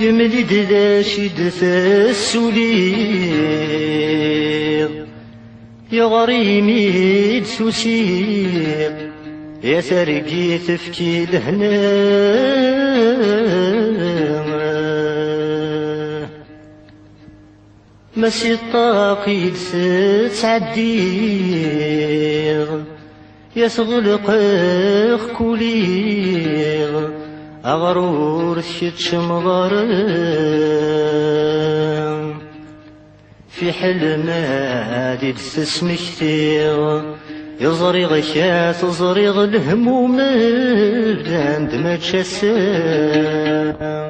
يملد لاشد فالسليق يغري ميد سوسيق يا سرقي تفكي لهنا مسي الطاقي تتعديغ يصغلق كوليغ أغرور الشد شمغر في حلمات تسمي كثير يزري غشات يزري الهموم عند ما تشسر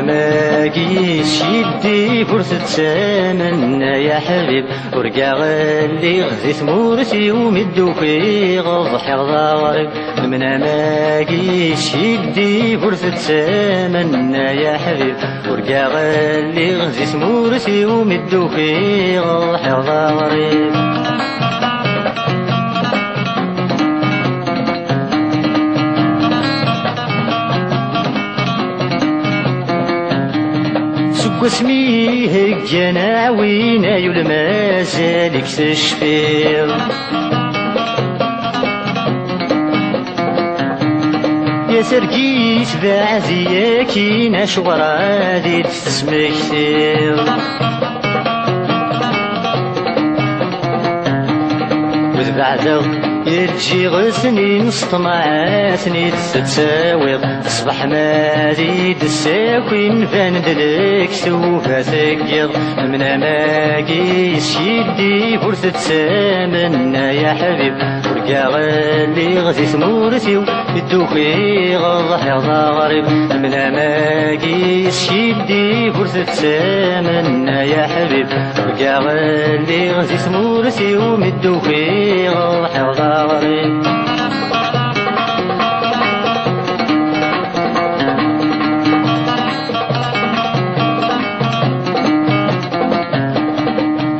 ماقيش يدي فرصة تمنى يا حبيب ورجع اللي غزي ثمورتي ومدو في غضحي غضارب من ماقيش يدي فرصة تمنى يا حبيب ورجع اللي غزي ثمورتي ومدو في غضحي غضارب واسمي هيك جناوين ايول مازالك تشفير يا سرقيت بعزياكي نشغر عادي تسمي كثير وذ بعدك يرجي غسني نصطمعاتني تتساويض أصبح ما زيد الساكن فندلك سوفا تقيض من أماقيس يدي فرثة تامنا يا حبيب ورقا غالي غزي ثمورتي ويدوخي غضحي غضارب من أماقيس يدي فرثة تامنا يا حبيب ورقا غالي غزي ثمورتي ومدوخي غضحي غضارب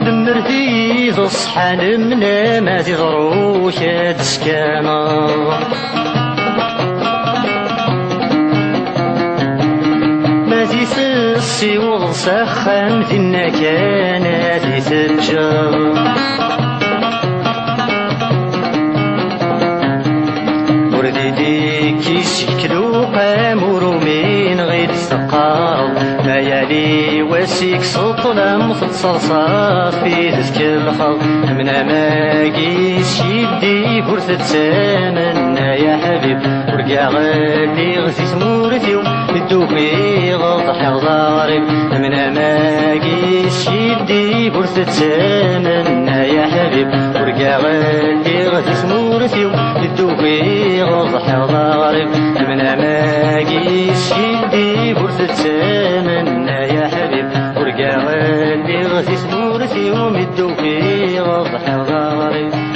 دمرتي تصحن من ما تضروش تسكنه مازيسسي وغسخن في النكانات تتجر يشكلو قامورو من غير سقار ليالي واسيك سطلة مختصرصة في ذك الخر من أماقيس يدي فرثة تمنى يا حبيب ورقا غالي غزي ثمورتي ومدوخي غضحي غضارب من أماقيس يدي فرثة تمنى يا حبيب ورقا غالي غزي ثمورتي ومدوخي غضحي غضارب من أماقيس يدي فرثة تمنى يا حبيب ورقا غالي غزي ثمورتي ومدوخي غضحي غضارب